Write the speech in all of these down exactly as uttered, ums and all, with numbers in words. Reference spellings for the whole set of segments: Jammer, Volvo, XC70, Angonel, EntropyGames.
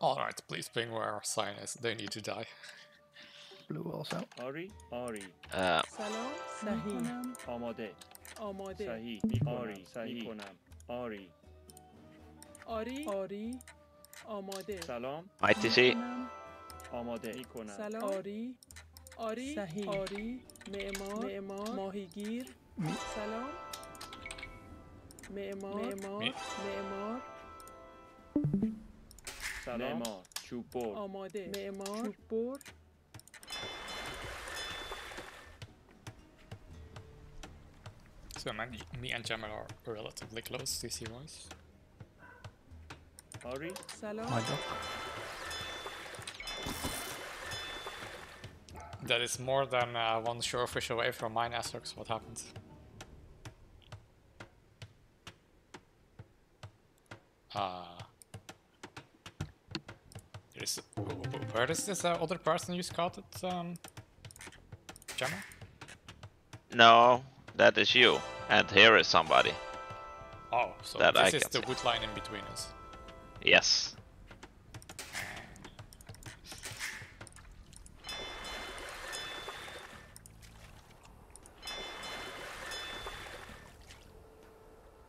Alright, please ping where our sign is. They need to die. Blue also. Ori, Ori. Uh. Salam, Sahi. Omode. Omode. Sahi, Ori, Sahi. Ori. Ori, Ori. Omode. Salam. I T C. Omode. Salam. Ori. Ori. Sahi. Ori. Me'emar. Me'emar. Mahigir. Salam. Me'emar. Me'emar. Me'emar. Salam. Chupor. Omode. Me'emar. Chupor. So man, me and Jammer are relatively close, C C wise. Ori, Salam. That is more than uh, one shorefish away from mine Asrox. What happened? Ah. Uh, is where is this uh, other person you scouted, um, Jammer? No. That is you, and here is somebody. Oh, so that this I is the see. Wood line in between us. Yes.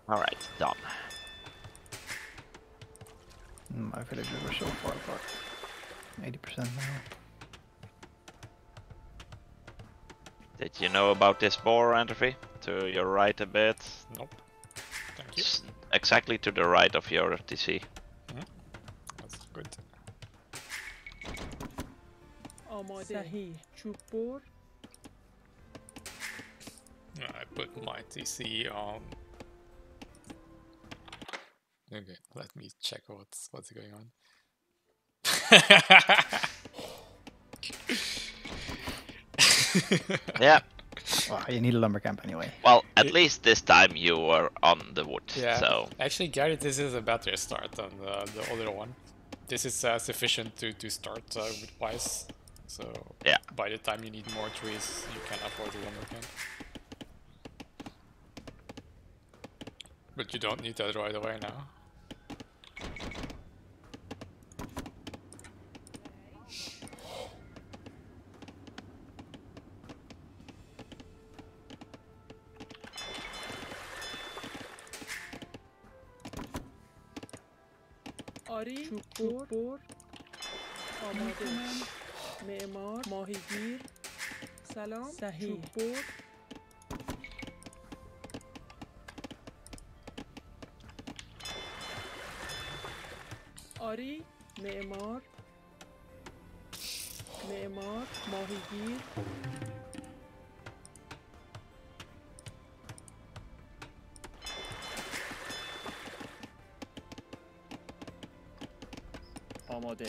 All right, done. My villages were so far apart. eighty percent now. Did you know about this boar, Entropy? To your right a bit? Nope. Thank you. S exactly to the right of your T C. Mm-hmm. That's good. Sahi, Chupor. I put my T C on. Okay, let me check what's what's going on. Yeah. Well, you need a lumber camp anyway. Well, at it, least this time you were on the wood. Yeah. So actually, Gary, this is a better start than the, the other one. This is uh, sufficient to to start uh, with wise. So yeah. By the time you need more trees, you can afford the lumber camp. But you don't need that right away now. Chupur, Omade, Me'emar, Mahigir, Salam, Sahi, Chupur. Ori, Me'emar, Me'emar, Mahigir.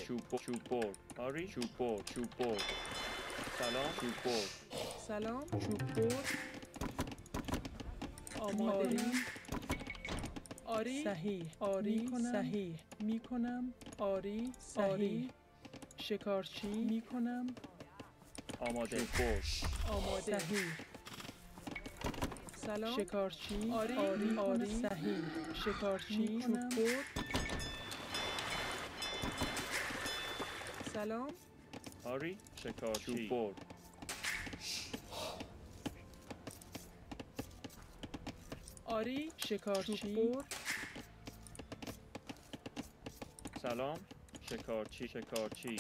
Chupor, Chupor, Ori, Chupor, Chupor, Salam, Chupor, Salam, Chupor, Ori, Ori, Sahi, Ori, Sahi, Mikonam, Ori, Sahi, Shikarchi, Mikonam, Amade, Chupor, Amade, Sahi, Salam, Shikarchi, Ori, Ori, Sahi, Shikarchi, Chupor. Salam. Ori, Shikarchi. Chupor. Ori, Shikarchi. Chupor. Salam. Shikarchi, Shikarchi.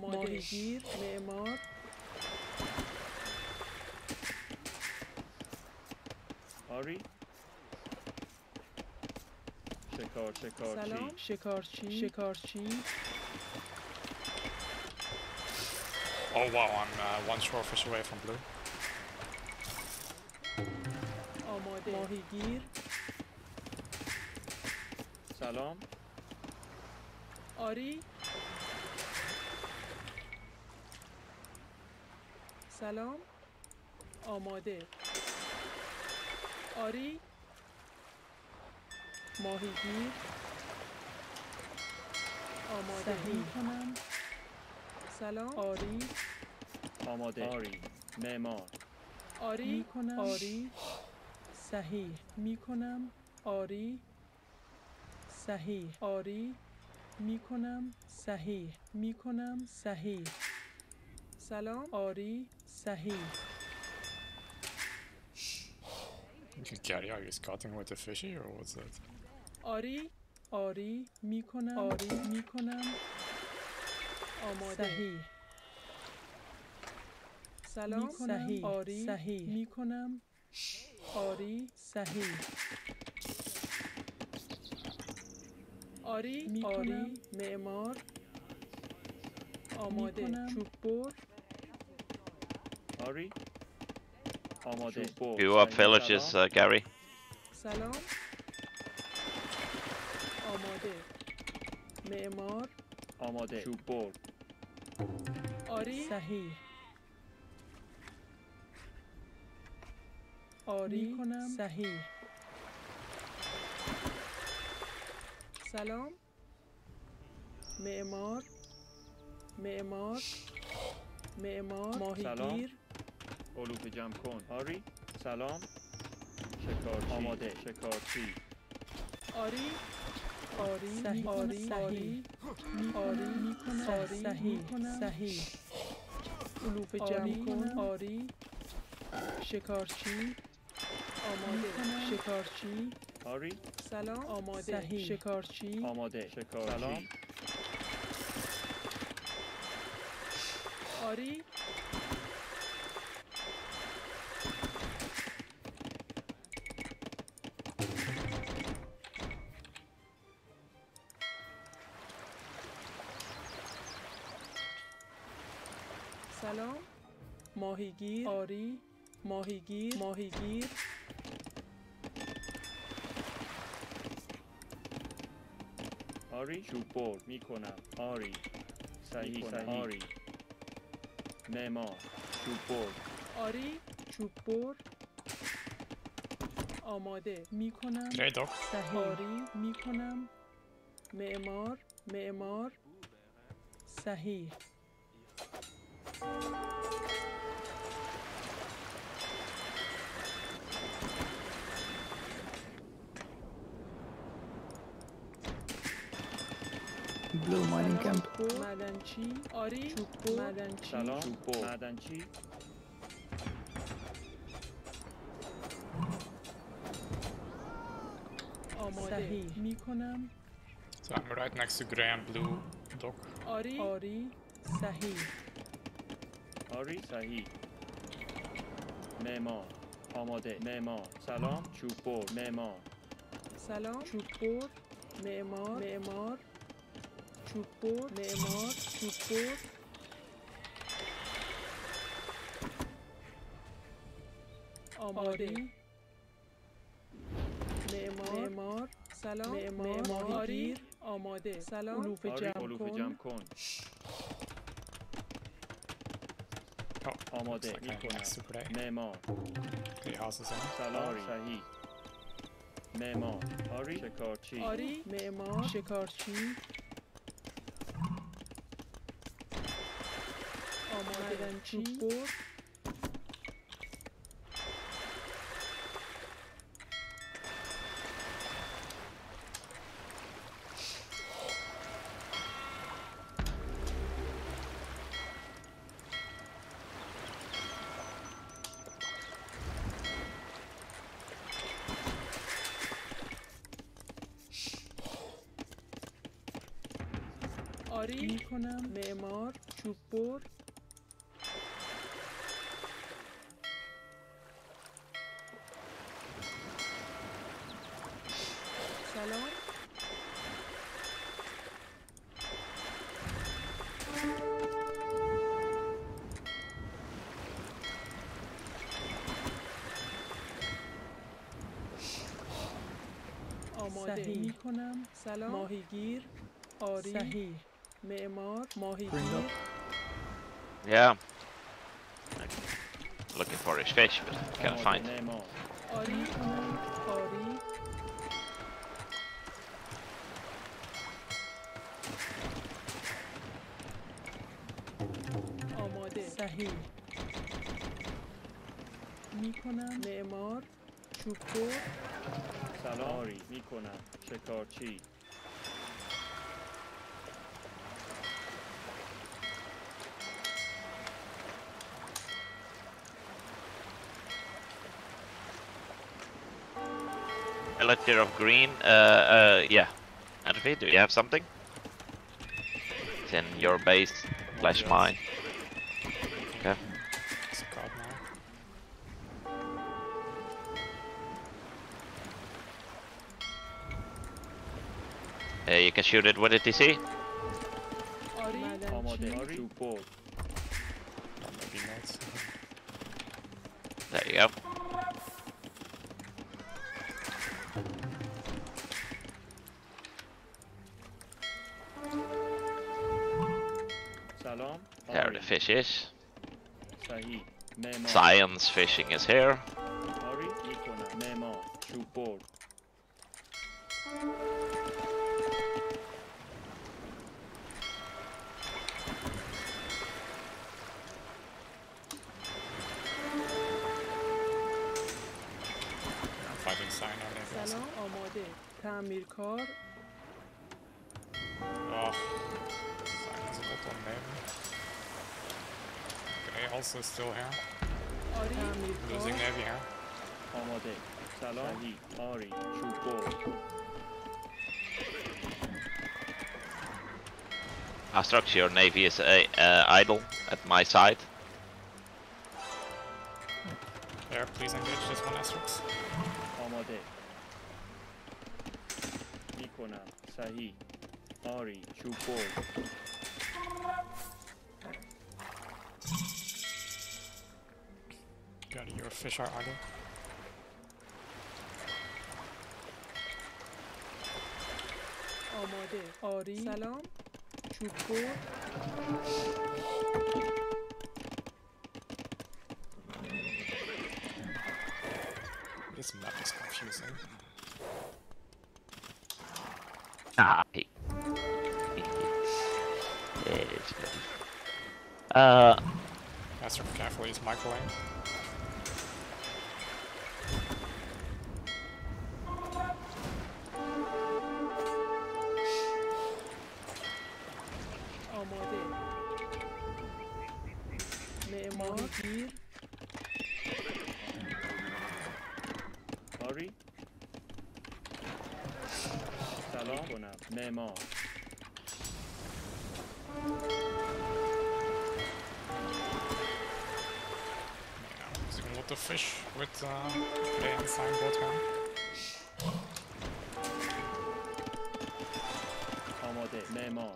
Mahigir, Me'emar. Ori. Shikar, Shikarchi. Salam, Shikarchi, Shikarchi. Oh wow, I'm uh, one shorefish away from blue. Amade. Mahigir. Salam. Ori. Salam. Amade. Ori. Morigi. آماده می‌کنم. سلام. آری. آماده. آری. معمار. آری می‌کنم. آری. صحیح می‌کنم. آری. صحیح. آری. می‌کنم. صحیح. می‌کنم. صحیح. سلام. آری. صحیح. Gary, are you scouting with the fishy or what's that? Ari, Ari, Mikonam, Ari, Mikonam. Sahi. Salam, Sahi, Ari, Sahi, Mikonam, Ari, Sahi. Ari, Ari, Memor, Amade, Chupor. Ari. Two up villages, uh, Gary. Salam. Amade. Memor. Amade. Chupor. Ari. Sahi. Ari. Sahi. Salam. Memor. Memor. Memor. Mohir. علوف جمع کن آری سلام شکارچی آماده شکارچی آری آری صحیح آری صحیح آری میکنم صحیح صحیح علوف جمع کن آری شکارچی آماده شکارچی آری سلام آماده شکارچی آماده شکارچی سلام آری سلام ماهیگیر آری ماهیگیر ماهیگیر آری چوبور میکنم آری صحیح صحیح آری معمار چوبور آری چوبور آماده میکنم صحیح آری میکنم معمار معمار صحیح Blue mining camp. Madanchi, Ori, Chupo, Madanchi, Salam, Chupo, Madanchi. Sahi, Mikonam. So I'm right next to gray and blue dock. Ori, Ori, Sahi. Ori, Sahi. Memo, Amade, Memo, Salam, Chupo, Memo. Salam, Chupo, Memo, Memo. Chupor, Memor, Chupor. Amari. Memor, Memor. Salam, Memor, Ari. Amade. Salam, Uluf jam kon. Amade, Mikona. Memor. The house is on. Salam, Shahi. Memor, Ari. Shekarchi. Ari, Memor, Shekarchi. Chupor آری میکنم معمار چوبور سلام آماده میکنم سلام ماهیگیر آری صحیح معمار ماهیگیر Yeah Looking for his fish but can't find it آری آری صحیح میکنم. معمار چوکو سلاری میکنم. شکارچی Elector of green, uh, uh, yeah. Anthony, do you have something? It's in your base, flash mine. Okay. Uh, you can shoot it with a T C. There you go. There the fish is. Science fishing is here. Also still here. Losing nav here. Our structure, your navy is uh, uh, idle at my side. There, please engage just one asterox. Nikona, Sahi, Ari, Chupo. Your fish are idle. آماده. آری. سلام. چوکو. This map is confusing. Ah. It's good. Uh. Master, carefully, it's microwave. The fish with the uh, signboard here. Amade, Memo.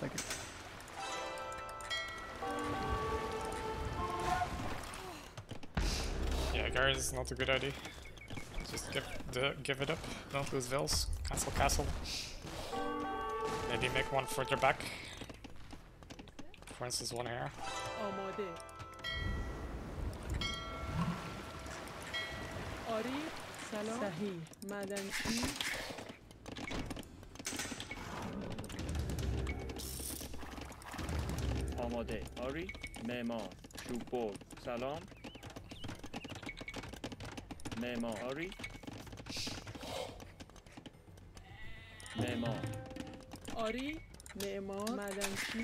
take it. Yeah, guys, it's not a good idea. Just give the give it up. Don't lose vills. Castle, castle. Maybe make one further back. For instance, one here. Oh my dear. آری سلام صحیح مدنچی آماده آری معمار شوپور سلام معماری معمار آری معمار معدنچی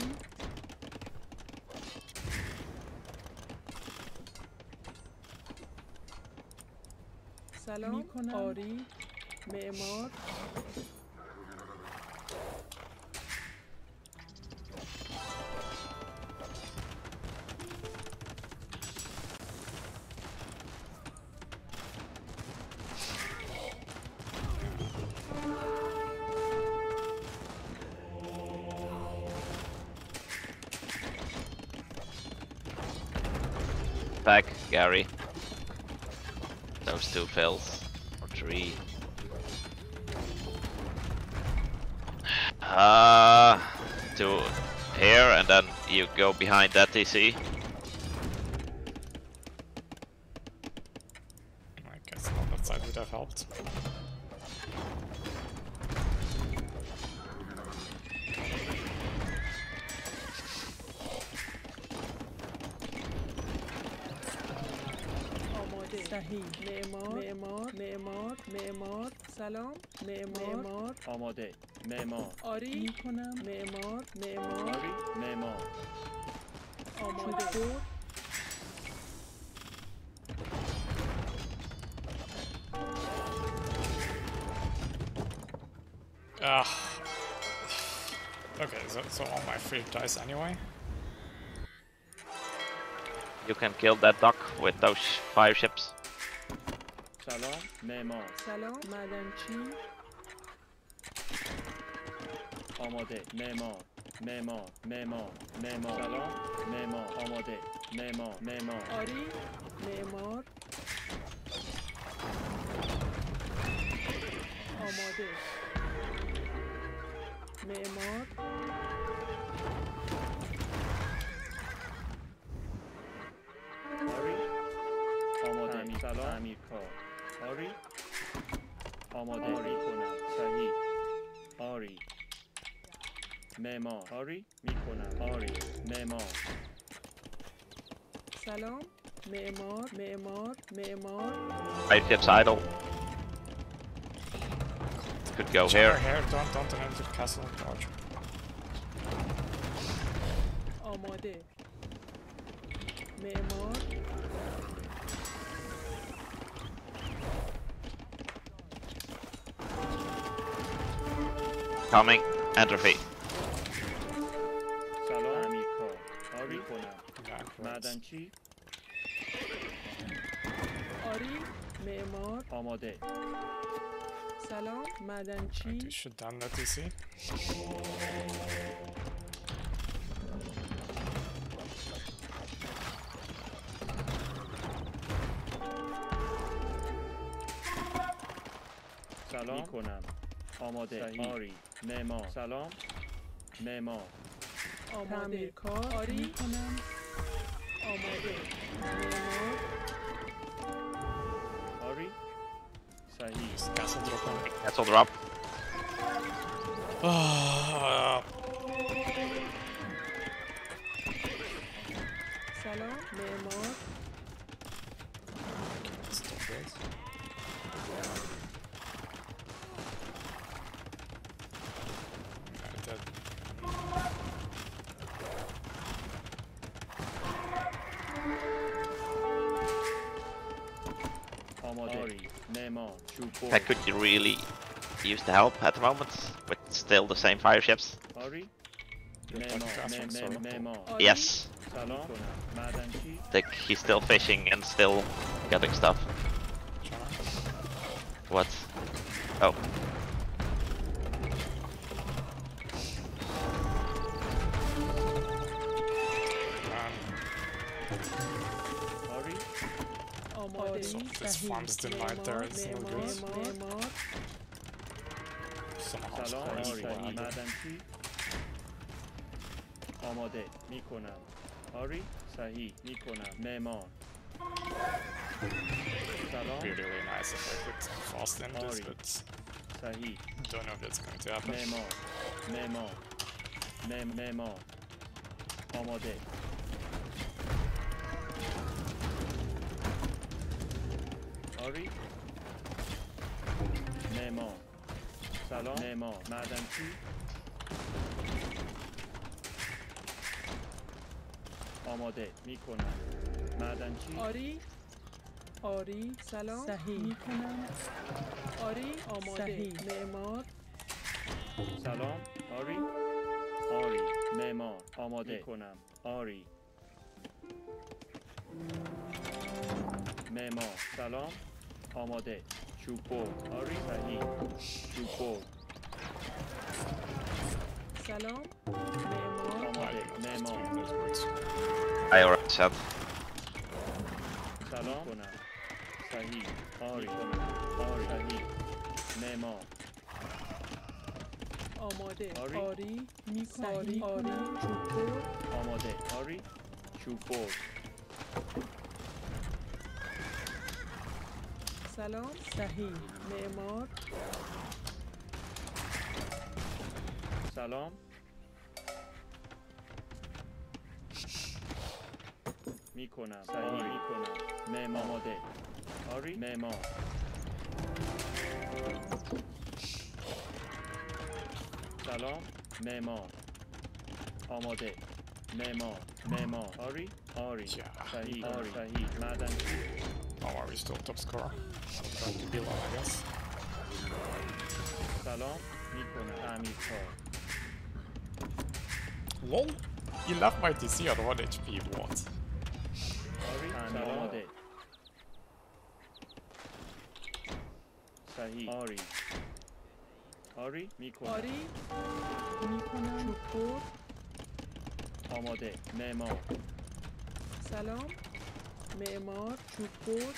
سلام آری معمار Back, Gary. Those two pills. Or three. Uh, to here, and then you go behind that T C. I guess on that side would have helped. معمار معمار معمار معمار سلام معمار آماده معمار آری میکنم معمار معمار معمار آماده Ah. Okay, so, so all my free dice anyway. You can kill that dock with those fire ships. Salam, Memor. Salam, Madam Chi. Amade, Memor, Memor, Memor, Memor. Salam, Memor, Amade, Memor, Memor. Ari, Memor. Amade, Memor. امیر کار آری آماده آری کنم صحیح آری معمار آری میکنم آری معمار سلام معمار معمار معمار Right ship's idle. Could go here. here. Don't don't enter the castle archer. آماده معمار Coming, entropy. Salam, Amiko. Ari, Madanchi. Ari, Memor. Amade. Salam, Madanchi. You should done that, you see. Salam, Konam. Amade. Ari. معمار سلام معمار آماده کار آری میکنم آماده معمار آری صحیح کسل دراپ کسل دراپ سلام معمار I could really use the help at the moment, with still the same fire ships. Yes. Like he's still fishing and still getting stuff. What? Oh. So this farm's denied there, it's no good. Somehow scores for Amade, Mikona, Ari, Sahi, Mikona, Memon. It'd be really nice if I could fast end this, but I don't know if that's going to happen. Memon, Memon, Memon, Amade. آری نیما سلام نیما معدن چی آماده میکنم معدن چی آری آری سلام صحیح میکنم آری آماده صحیح معمار سلام آری آری معمار آماده میکنم آری معمار سلام آماده چوبو آری صحیح چوبو سلام معمار آماده معمار I already said سلام صحیح آری آری صحیح معمار آماده آری میکاری آری چوبو آماده آری چوبو سلام صحیح معمار سلام میکنم صحیح میکنم معمار آماده آری معمار سلام معمار آماده معمار معمار آری آری صحیح صحیح معدنچی Now we're still top scorer. I'm trying to build up, I guess. Salam, Nikon, Amiko. Lol? He left my T C at one H P, what? Ari, Sahi, Ari. Ari, Nikon. Ari, Nikon, Chukur. Amade, Nemo. Salam. معمار چوبور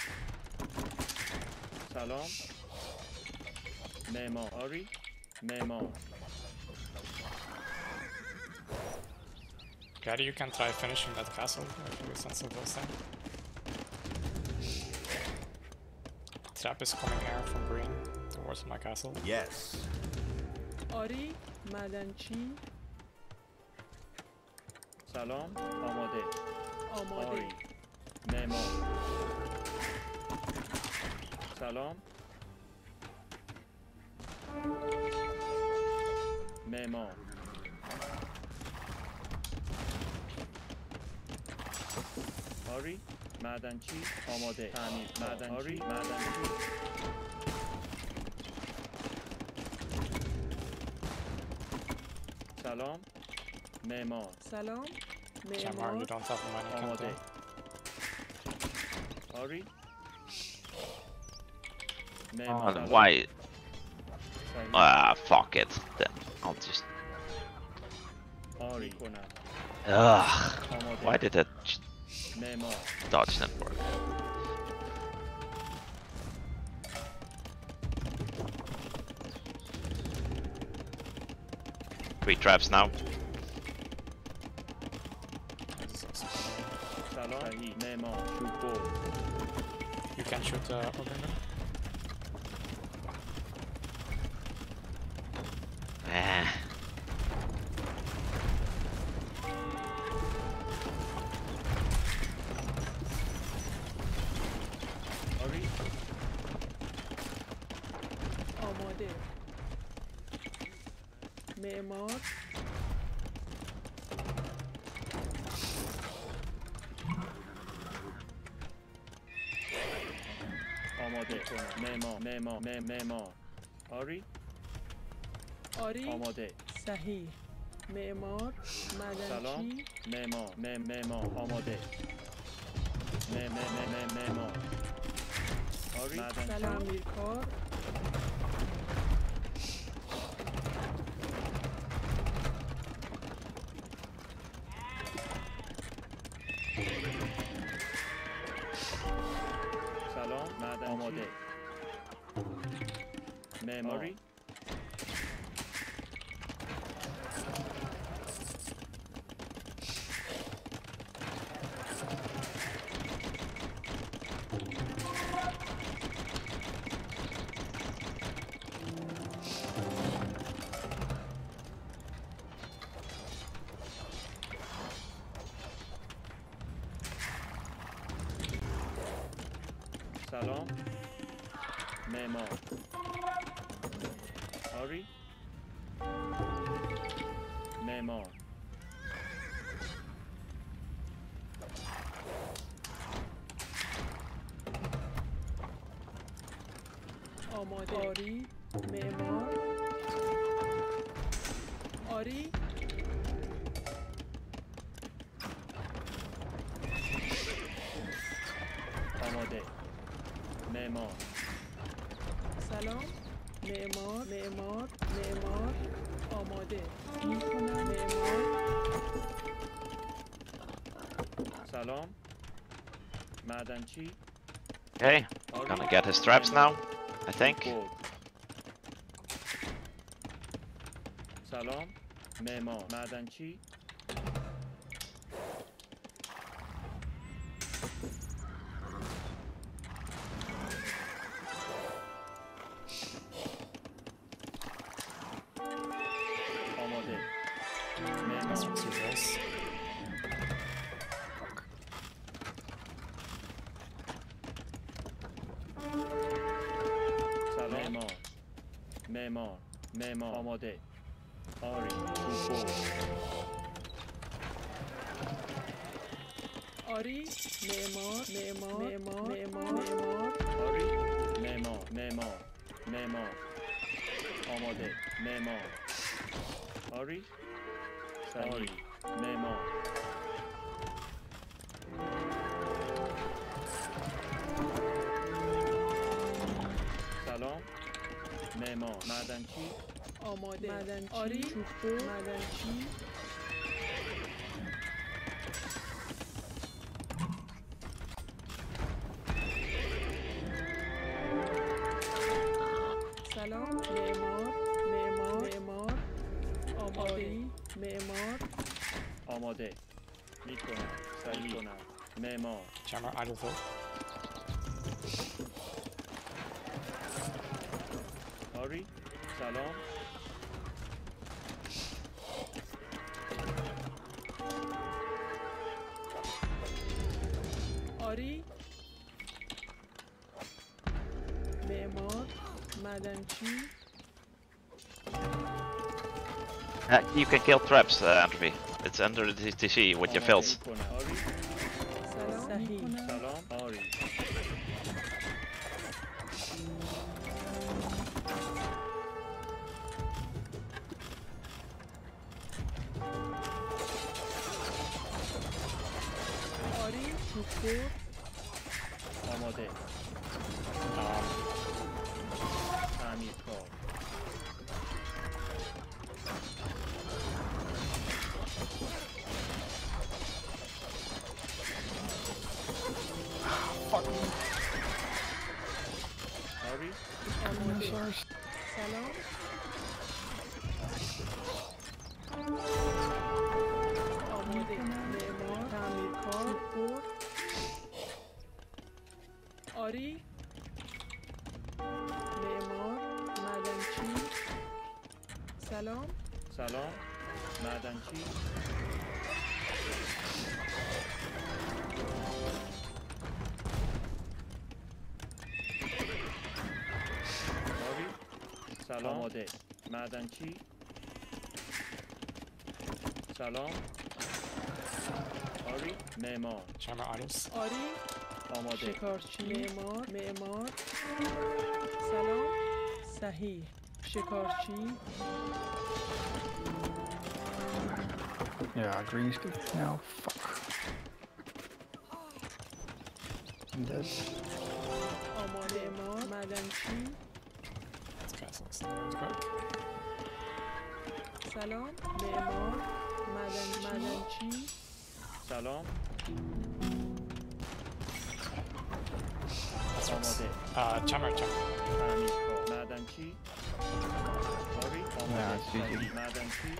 سلام معمار آری معمار Gary, you can try finishing that castle if you sense of those things. Trap is coming here from green towards my castle. Yes. آری مدنچی سلام آماده آماده معمار سلام معمار آری معدنچی آماده تعمیر معدنچی آری معدنچی سلام معمار سلام معمار آماده Sorry. Oh, why? Ah, uh, fuck it. Then I'll just. Ugh. Why did that dodge not work? Three traps now. You can shoot uh, over there. آماده معمار معمار معمار معمار آری آری آماده صحیح معمار معدنچی سلام معمار معمار آماده معمار آری سلام میرکار آماده معماری سلام Memo. Hurry. Memo. Oh my God. Ori. Memo. Ori. Memor. Salam. Memor. Memor. Memor. Amade. Memor. Salam. Madanchi. Okay. We're gonna get his traps now, I think. Salam. Memor. Madanchi. Memor, Memor, Amade, Ari, Ufo. Ari, Memor, Memor, Memor, Memor, Ari, Memor, Memor, Memor, Amade, Memor, Ari, Ari, Memor. Salam. Memor, Madanchi, Amade, Madanchi, Chufo, Madanchi. Salam, Memor, Memor, Memor, Amade, Memor, Amade, Mikona, Salikona, Memor. Jammer, idle thought. Salam. Ari. Memor. Madanchi. Uh, you can kill traps, uh, Andrew. It's under the T C with your fills. آماده تعمیر کار سلام آماده معمار تعمیر کار بود Ari, Memor, Madanchi, Salam, Salam, Madanchi, Ari, Salam, Amade, Madanchi, Salam, Ari, Memor, Jammer Idols, Ari. شکارچی معمار معمار سلام صحیح شکارچی Yeah, green is good now. Fuck. I'm dead. آمار معمار معدنچی سلام معمار معدنچی سلام Uh, Jammer, Jammer. Madanchi. Sorry. Madanchi. Madanchi.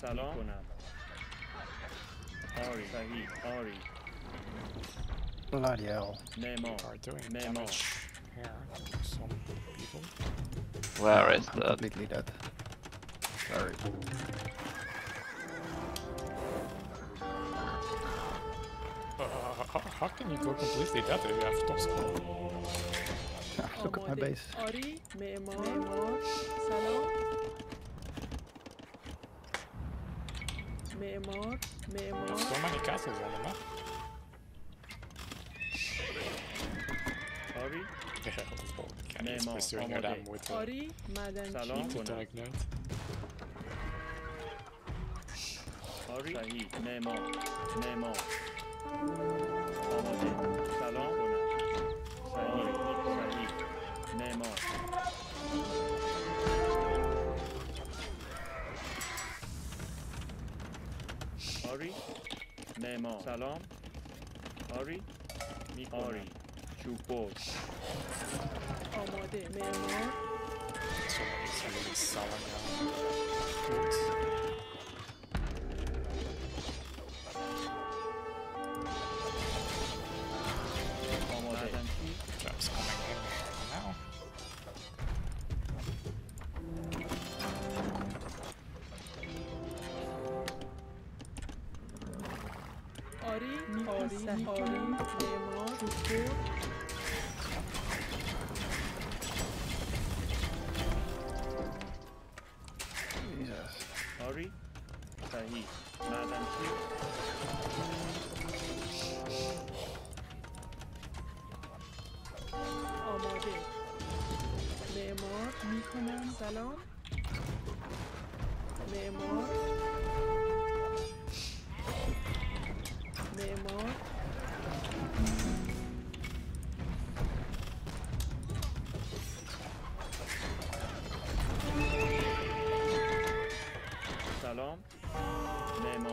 Salam. Ori. Sahi. Ori. Bloody hell. Memo. Are doing Memo. Here. Some people. Where is that? Completely dead. Sorry. Uh, how, how can you go completely dead if you have top score? Look at my base. There's so many castles on the map. Sorry? Yeah, I was pursuing them with a heat attack note. Sorry? Nemo. Nemo. Salon. Salon. Nemo. Ori. Nemo. Salon. Ori. Ori. Chupo. Amade. Nemo. Salon. Salon. Salon, Nemo, Nemo, Salon, Nemo.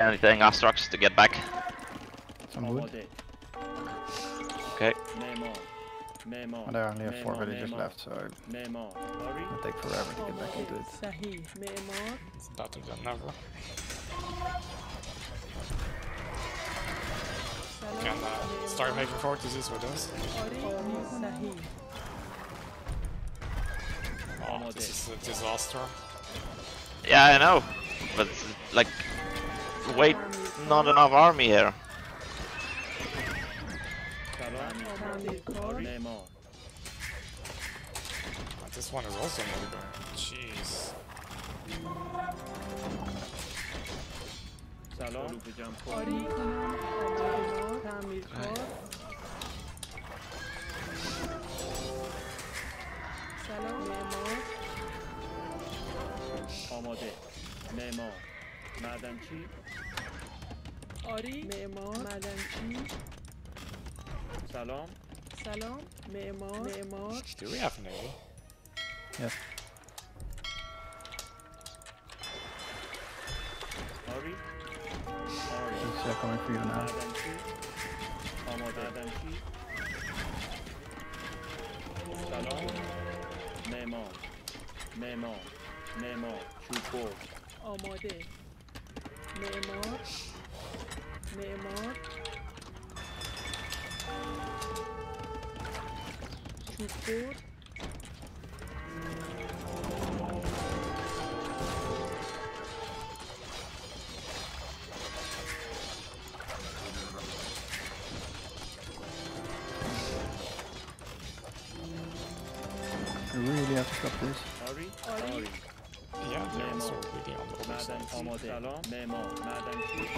Anything Astrox to get back? Some wood. Okay. Well, there are only have four villages left, so it'll take forever to get back into it. It's better than never. You can uh, start making fortresses with us. Oh, this is a disaster. Yeah, I know. But, like, wait, not enough army here. This one is also moving. Jeez. Salon. Madan chi. Ori. Memor. Madan chi. Salon. Salon. Memor. Memor. Do we have an A? Yes. Ori. Ori. They're coming for you now. Madan chi. Madan chi. Salon. Memor. Memor. Memor. Chupo. Omode. Memor, Memor, Chukur, I really have to stop this. Sorry, sorry. Yeah, they're also really on the other side. Salon, Nemo, Madame Chief.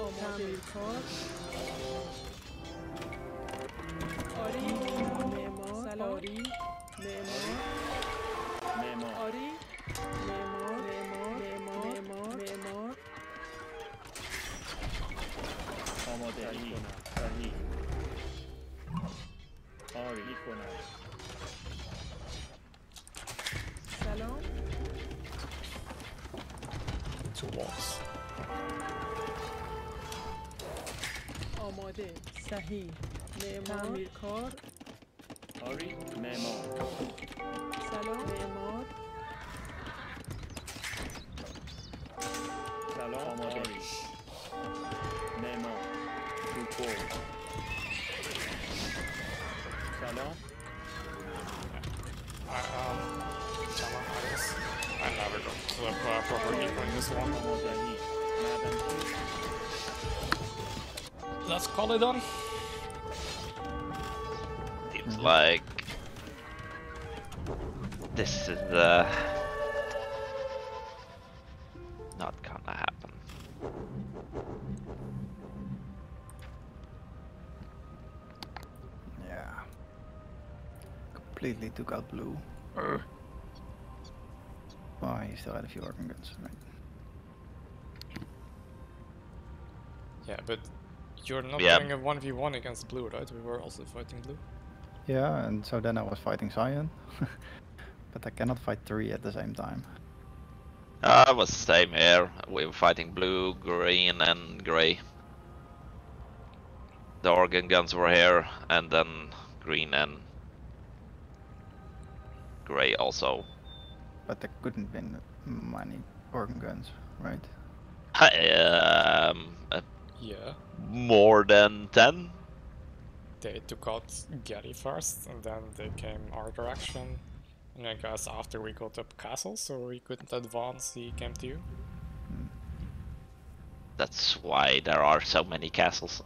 Omode, Ori, Nemo, Salon, Ori, Nemo, Nemo, Ori, Nemo, Nemo, Nemo, Nemo, Omode, Ori, Ori. Ori, Icona. Salon. Two walls. Omode, Sahi, Nemo, Mirkor. Ori, Nemo. Salon, Nemo. Salon, Ori. Nemo. Two. I So I'm uh, proper equaling this one. Let's call it on. Seems like this is uh, not gonna happen. Yeah. Completely took out blue. Uh. Oh, he still had a few organ guns, right? Yeah, but you're not yeah. doing a one v one against blue, right? We were also fighting blue. Yeah, and so then I was fighting Cyan. But I cannot fight three at the same time. Uh, it was the same here. We were fighting blue, green and grey. The organ guns were here, and then green and grey also. But there couldn't be many organ guns, right? Um, uh, yeah. More than ten? They took out Gary first, and then they came our direction. And I guess after we got up castle, so we couldn't advance, he came to you. Hmm. That's why there are so many castles.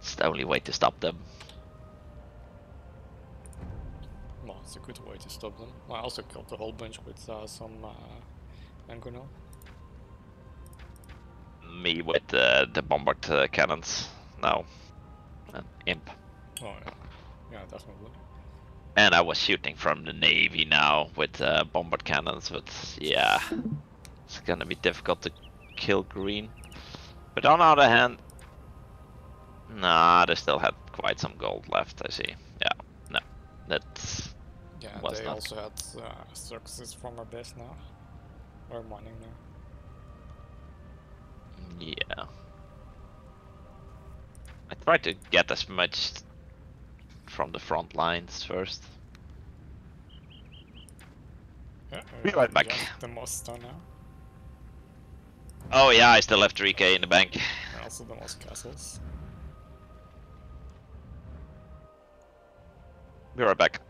It's the only way to stop them. Well, it's a good way to stop them. I also killed a whole bunch with uh, some uh, Angonel. Me with uh, the bombard uh, cannons. No. An imp. Oh yeah, yeah, definitely. And I was shooting from the navy now with uh, bombard cannons, but yeah, it's gonna be difficult to kill green. But on the other hand, nah, they still had quite some gold left, I see. Yeah, no, that's... Yeah, was they not... also had uh, success from our base now, or mining now. Yeah. I tried to get as much from the front lines first. Yeah, be right back. The most done now. Oh yeah, I still have three K in the bank. And also the most castles. Be right back.